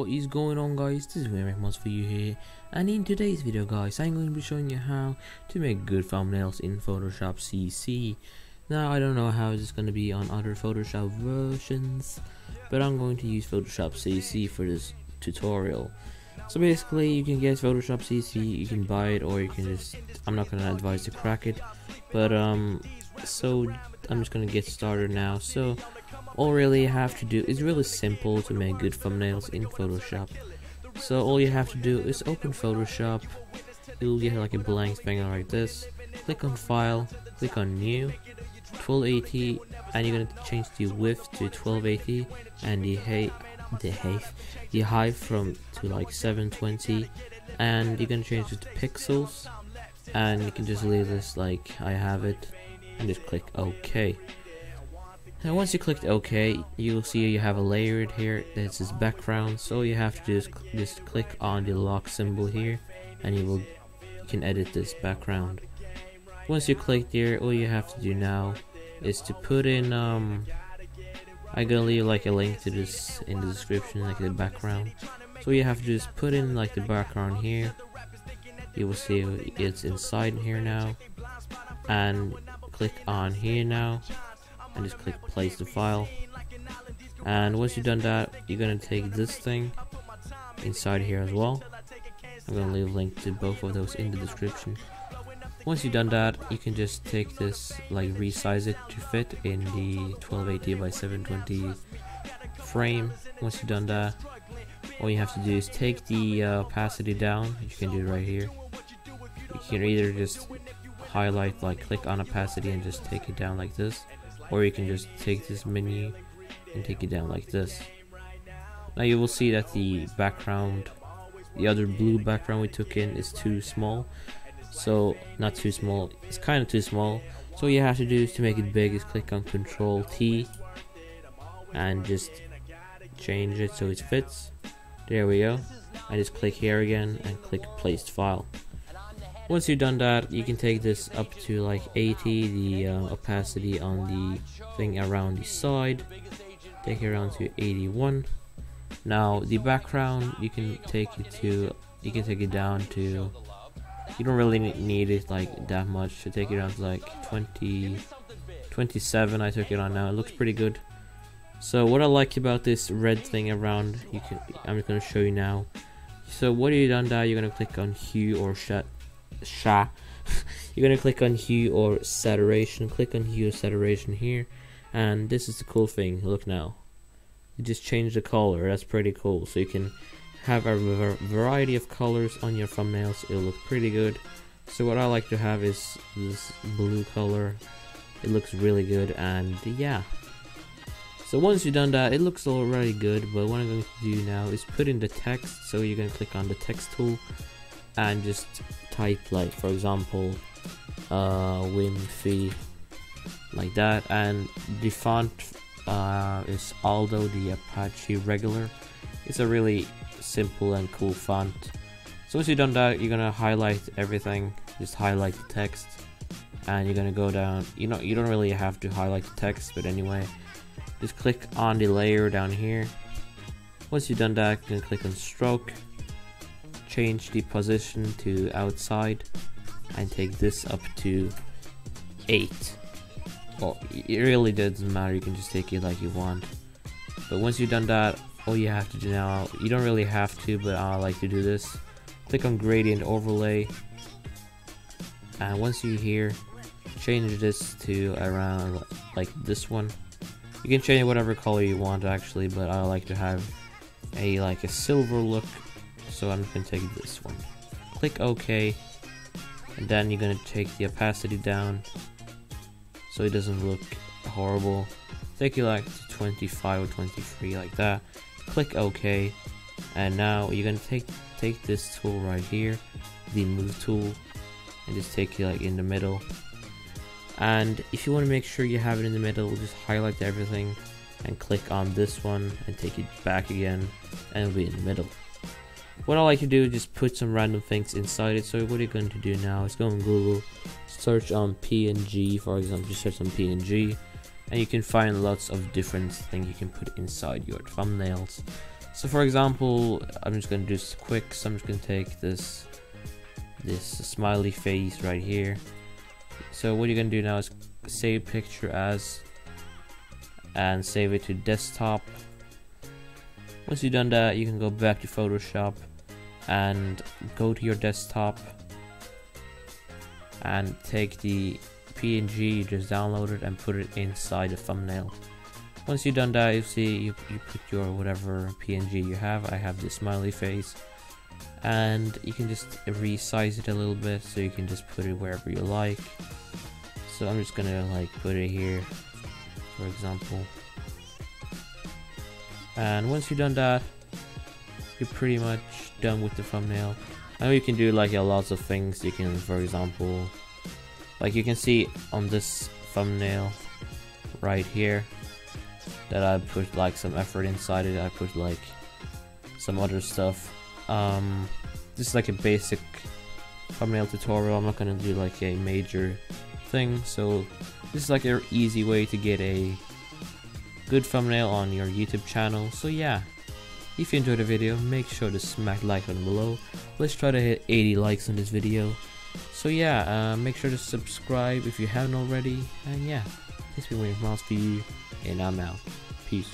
What is going on, guys? This is WMMFY here, and in today's video, guys, I'm going to be showing you how to make good thumbnails in Photoshop CC. Now I don't know how this is going to be on other Photoshop versions, but I'm going to use Photoshop CC for this tutorial. So basically you can get Photoshop CC, you can buy it, or you can just, I'm not going to advise to crack it, but so I'm just going to get started now. So all really you have to do is really simple to make good thumbnails in Photoshop. So all you have to do is open Photoshop. You'll get like a blank thing like this. Click on File, click on New, 1280, and you're gonna change the width to 1280 and the height from to like 720, and you're gonna change it to pixels, and you can just leave this like I have it and just click OK. Now once you clicked OK, you'll see you have a layer here that says background. So all you have to do is just click on the lock symbol here, and you can edit this background. Once you click there, all you have to do now is to put in I'm gonna leave like a link to this in the description, like the background. So all you have to do is put in like the background here. You will see it's inside here now, and click on here now. And just click place the file, and once you've done that, you're gonna take this thing inside here as well. I'm gonna leave a link to both of those in the description. Once you've done that, you can just take this, like resize it to fit in the 1280 by 720 frame. Once you've done that, all you have to do is take the opacity down. You can do it right here. You can either just highlight, like click on opacity and just take it down like this, or you can just take this menu and take it down like this. Now you will see that the background, the other blue background we took in, is too small. So not too small, it's kind of too small. So what you have to do is to make it big is click on Control T and just change it so it fits. There we go. And just click here again and click placed file. Once you've done that, you can take this up to like 80, the opacity on the thing around the side, take it around to 81. Now the background, you can take it to, you can take it down to, you don't really need it like that much, so take it down to like 27. I took it on now, it looks pretty good. So what I like about this red thing around, you can, I'm just gonna show you now. So what you've done that, you're gonna click on hue or shut. You're gonna click on hue or saturation, click on hue or saturation here, and this is the cool thing, look now, you just change the color. That's pretty cool. So you can have a variety of colors on your thumbnails, it'll look pretty good. So what I like to have is this blue color, it looks really good. And yeah, so once you've done that, it looks already good, but what I'm going to do now is put in the text. So you're gonna click on the text tool and just type, like for example WMMFY, like that, and the font is Aldo, the Apache regular. It's a really simple and cool font. So once you've done that, you're gonna highlight everything, just highlight the text, and you're gonna go down, you know, you don't really have to highlight the text, but anyway, just click on the layer down here. Once you've done that, you can click on stroke, change the position to outside, and take this up to 8. Well, it really doesn't matter, you can just take it like you want. But once you've done that, all you have to do now, you don't really have to, but I like to do this, click on gradient overlay, and once you're here, change this to around like this one. You can change whatever color you want actually, but I like to have a like a silver look. So I'm just going to take this one, click OK, and then you're going to take the opacity down so it doesn't look horrible. Take it like to 25 or 23 like that, click OK, and now you're going to take this tool right here, the move tool, and just take it like in the middle. And if you want to make sure you have it in the middle, just highlight everything and click on this one and take it back again, and it'll be in the middle. What I like to do is just put some random things inside it. So what you're going to do now is go on Google, search on PNG, for example, just search on PNG, and you can find lots of different things you can put inside your thumbnails. So for example, I'm just going to do this quick. So I'm just going to take this smiley face right here. So what you're going to do now is save picture as, and save it to desktop. Once you've done that, you can go back to Photoshop and go to your desktop and take the PNG you just downloaded and put it inside the thumbnail. Once you've done that, you see you put your whatever PNG you have. I have this smiley face, and you can just resize it a little bit so you can just put it wherever you like. So I'm just gonna like put it here, for example. And once you've done that, you're pretty much done with the thumbnail. I know you can do like lots of things. You can, for example, like you can see on this thumbnail right here that I put like some effort inside it. I put like some other stuff. This is like a basic thumbnail tutorial. I'm not gonna do like a major thing. So this is like an easy way to get a good thumbnail on your YouTube channel. So yeah, if you enjoyed the video, make sure to smack like button below. Let's try to hit 80 likes on this video. So yeah, make sure to subscribe if you haven't already. And yeah, this has been William Miles for you, and I'm out. Peace.